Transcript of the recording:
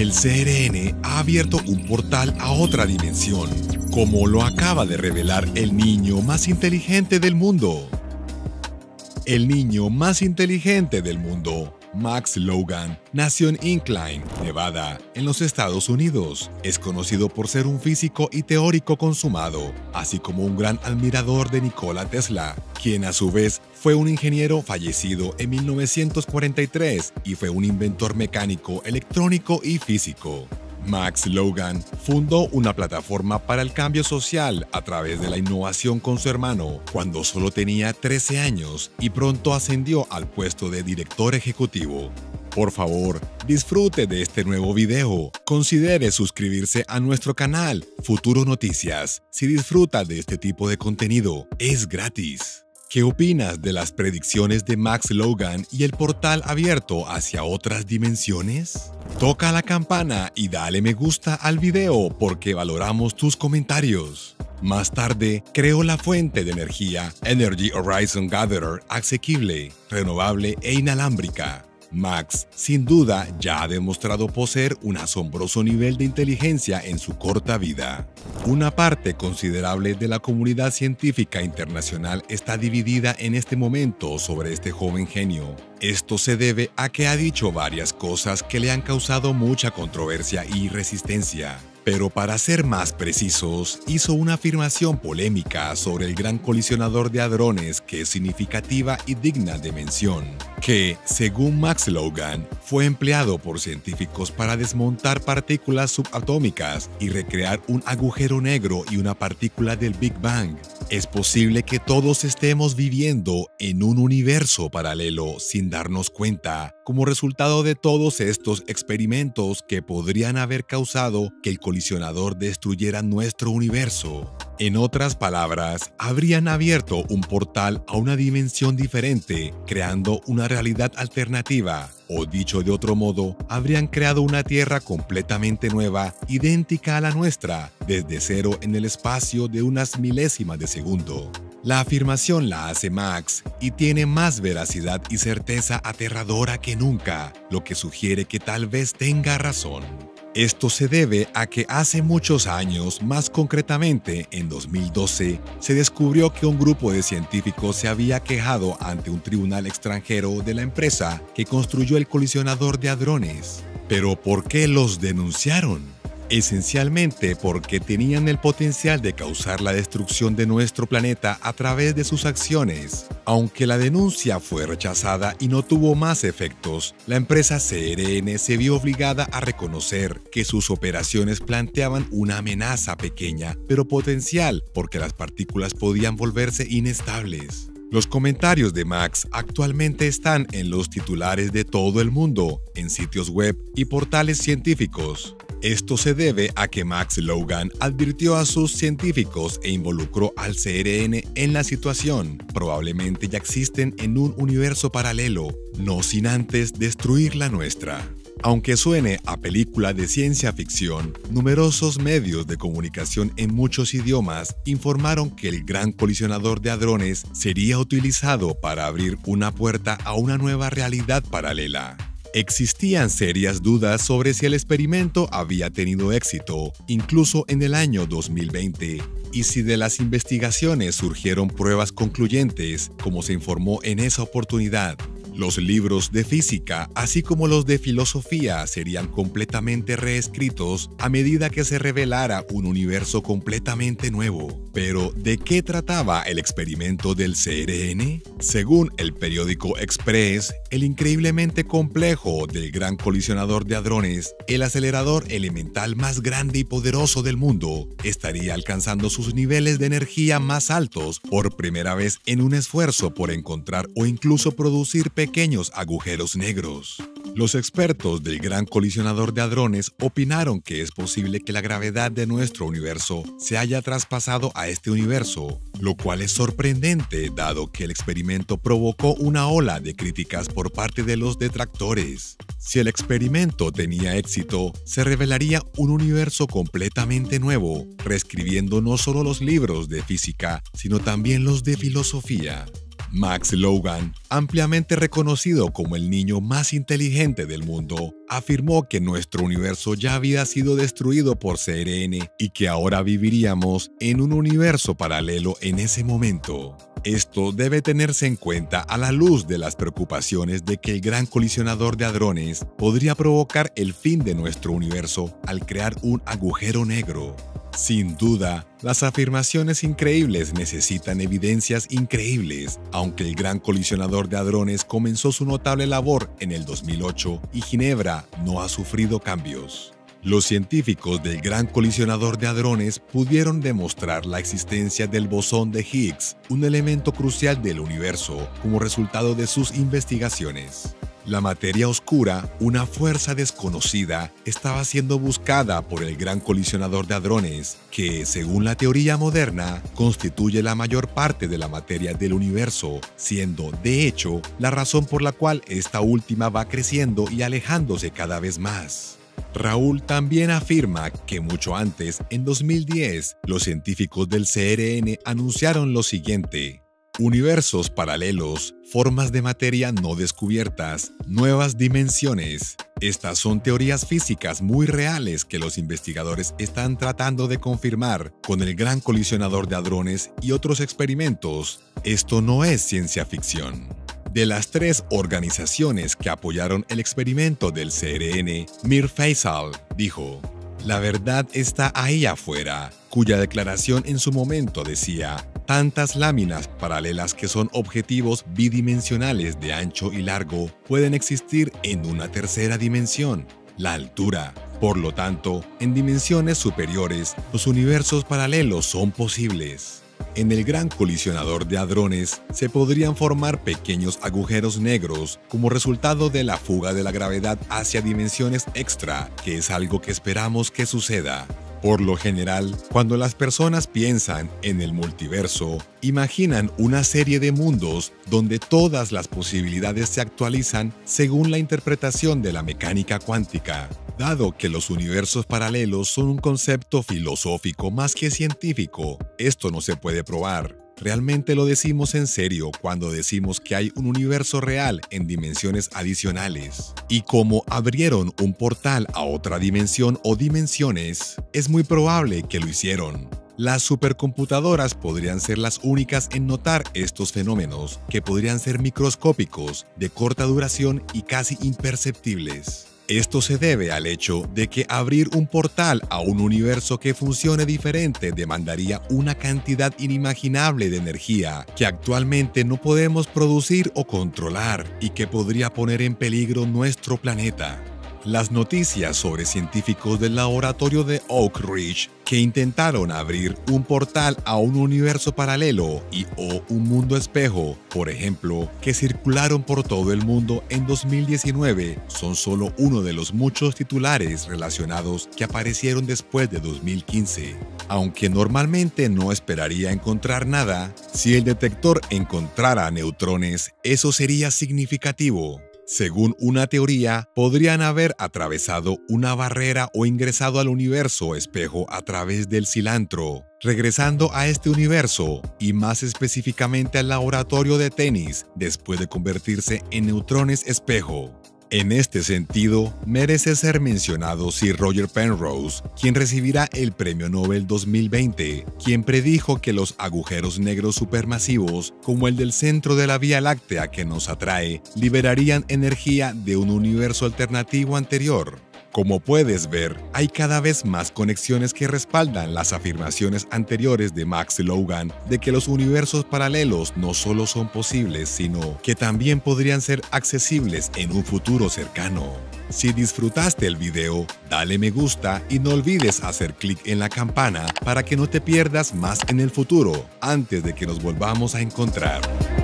El CERN ha abierto un portal a otra dimensión, como lo acaba de revelar el niño más inteligente del mundo. El niño más inteligente del mundo, Max Loughan, nació en Incline, Nevada, en los Estados Unidos. Es conocido por ser un físico y teórico consumado, así como un gran admirador de Nikola Tesla, quien a su vez fue un ingeniero fallecido en 1943 y fue un inventor mecánico, electrónico y físico. Max Loughan fundó una plataforma para el cambio social a través de la innovación con su hermano cuando solo tenía 13 años y pronto ascendió al puesto de director ejecutivo. Por favor, disfrute de este nuevo video. Considere suscribirse a nuestro canal Futuro Noticias. Si disfruta de este tipo de contenido, es gratis. ¿Qué opinas de las predicciones de Max Loughan y el portal abierto hacia otras dimensiones? Toca la campana y dale me gusta al video porque valoramos tus comentarios. Más tarde, creó la fuente de energía Energy Horizon Gatherer asequible, renovable e inalámbrica. Max, sin duda, ya ha demostrado poseer un asombroso nivel de inteligencia en su corta vida. Una parte considerable de la comunidad científica internacional está dividida en este momento sobre este joven genio. Esto se debe a que ha dicho varias cosas que le han causado mucha controversia y resistencia. Pero para ser más precisos, hizo una afirmación polémica sobre el gran colisionador de hadrones que es significativa y digna de mención, que, según Max Loughan, fue empleado por científicos para desmontar partículas subatómicas y recrear un agujero negro y una partícula del Big Bang. Es posible que todos estemos viviendo en un universo paralelo sin darnos cuenta, como resultado de todos estos experimentos que podrían haber causado que el colisionador destruyera nuestro universo. En otras palabras, habrían abierto un portal a una dimensión diferente, creando una realidad alternativa, o dicho de otro modo, habrían creado una Tierra completamente nueva, idéntica a la nuestra, desde cero en el espacio de unas milésimas de segundo. La afirmación la hace Max y tiene más veracidad y certeza aterradora que nunca, lo que sugiere que tal vez tenga razón. Esto se debe a que hace muchos años, más concretamente en 2012, se descubrió que un grupo de científicos se había quejado ante un tribunal extranjero de la empresa que construyó el colisionador de hadrones. ¿Pero por qué los denunciaron? Esencialmente porque tenían el potencial de causar la destrucción de nuestro planeta a través de sus acciones. Aunque la denuncia fue rechazada y no tuvo más efectos, la empresa CERN se vio obligada a reconocer que sus operaciones planteaban una amenaza pequeña, pero potencial, porque las partículas podían volverse inestables. Los comentarios de Max actualmente están en los titulares de todo el mundo, en sitios web y portales científicos. Esto se debe a que Max Loughan advirtió a sus científicos e involucró al CERN en la situación. Probablemente ya existen en un universo paralelo, no sin antes destruir la nuestra. Aunque suene a película de ciencia ficción, numerosos medios de comunicación en muchos idiomas informaron que el gran colisionador de hadrones sería utilizado para abrir una puerta a una nueva realidad paralela. Existían serias dudas sobre si el experimento había tenido éxito, incluso en el año 2020, y si de las investigaciones surgieron pruebas concluyentes, como se informó en esa oportunidad. Los libros de física, así como los de filosofía, serían completamente reescritos a medida que se revelara un universo completamente nuevo. Pero, ¿de qué trataba el experimento del CERN? Según el periódico Express, el increíblemente complejo del gran colisionador de hadrones, el acelerador elemental más grande y poderoso del mundo, estaría alcanzando sus niveles de energía más altos por primera vez en un esfuerzo por encontrar o incluso producir pequeños agujeros negros. Los expertos del gran colisionador de hadrones opinaron que es posible que la gravedad de nuestro universo se haya traspasado a este universo, lo cual es sorprendente dado que el experimento provocó una ola de críticas por parte de los detractores. Si el experimento tenía éxito, se revelaría un universo completamente nuevo, reescribiendo no solo los libros de física, sino también los de filosofía. Max Loughan, ampliamente reconocido como el niño más inteligente del mundo, afirmó que nuestro universo ya había sido destruido por CERN y que ahora viviríamos en un universo paralelo en ese momento. Esto debe tenerse en cuenta a la luz de las preocupaciones de que el gran colisionador de hadrones podría provocar el fin de nuestro universo al crear un agujero negro. Sin duda, las afirmaciones increíbles necesitan evidencias increíbles. Aunque el gran colisionador de hadrones comenzó su notable labor en el 2008 y Ginebra no ha sufrido cambios. Los científicos del gran colisionador de hadrones pudieron demostrar la existencia del bosón de Higgs, un elemento crucial del universo, como resultado de sus investigaciones. La materia oscura, una fuerza desconocida, estaba siendo buscada por el gran colisionador de hadrones, que, según la teoría moderna, constituye la mayor parte de la materia del universo, siendo, de hecho, la razón por la cual esta última va creciendo y alejándose cada vez más. Raúl también afirma que mucho antes, en 2010, los científicos del CERN anunciaron lo siguiente: universos paralelos, formas de materia no descubiertas, nuevas dimensiones. Estas son teorías físicas muy reales que los investigadores están tratando de confirmar con el gran colisionador de hadrones y otros experimentos. Esto no es ciencia ficción. De las tres organizaciones que apoyaron el experimento del CERN, Mir Faisal dijo: "La verdad está ahí afuera", cuya declaración en su momento decía: "Tantas láminas paralelas que son objetivos bidimensionales de ancho y largo pueden existir en una tercera dimensión, la altura. Por lo tanto, en dimensiones superiores, los universos paralelos son posibles". En el gran colisionador de hadrones se podrían formar pequeños agujeros negros como resultado de la fuga de la gravedad hacia dimensiones extra, que es algo que esperamos que suceda. Por lo general, cuando las personas piensan en el multiverso, imaginan una serie de mundos donde todas las posibilidades se actualizan según la interpretación de la mecánica cuántica. Dado que los universos paralelos son un concepto filosófico más que científico, esto no se puede probar. Realmente lo decimos en serio cuando decimos que hay un universo real en dimensiones adicionales. Y como abrieron un portal a otra dimensión o dimensiones, es muy probable que lo hicieron. Las supercomputadoras podrían ser las únicas en notar estos fenómenos, que podrían ser microscópicos, de corta duración y casi imperceptibles. Esto se debe al hecho de que abrir un portal a un universo que funcione diferente demandaría una cantidad inimaginable de energía que actualmente no podemos producir o controlar y que podría poner en peligro nuestro planeta. Las noticias sobre científicos del laboratorio de Oak Ridge que intentaron abrir un portal a un universo paralelo y/o un mundo espejo, por ejemplo, que circularon por todo el mundo en 2019, son solo uno de los muchos titulares relacionados que aparecieron después de 2015. Aunque normalmente no esperaría encontrar nada, si el detector encontrara neutrones, eso sería significativo. Según una teoría, podrían haber atravesado una barrera o ingresado al universo espejo a través del cilantro, regresando a este universo y más específicamente al laboratorio de tenis después de convertirse en neutrones espejo. En este sentido, merece ser mencionado Sir Roger Penrose, quien recibirá el Premio Nobel 2020, quien predijo que los agujeros negros supermasivos, como el del centro de la Vía Láctea que nos atrae, liberarían energía de un universo alternativo anterior. Como puedes ver, hay cada vez más conexiones que respaldan las afirmaciones anteriores de Max Loughan de que los universos paralelos no solo son posibles, sino que también podrían ser accesibles en un futuro cercano. Si disfrutaste el video, dale me gusta y no olvides hacer clic en la campana para que no te pierdas más en el futuro, antes de que nos volvamos a encontrar.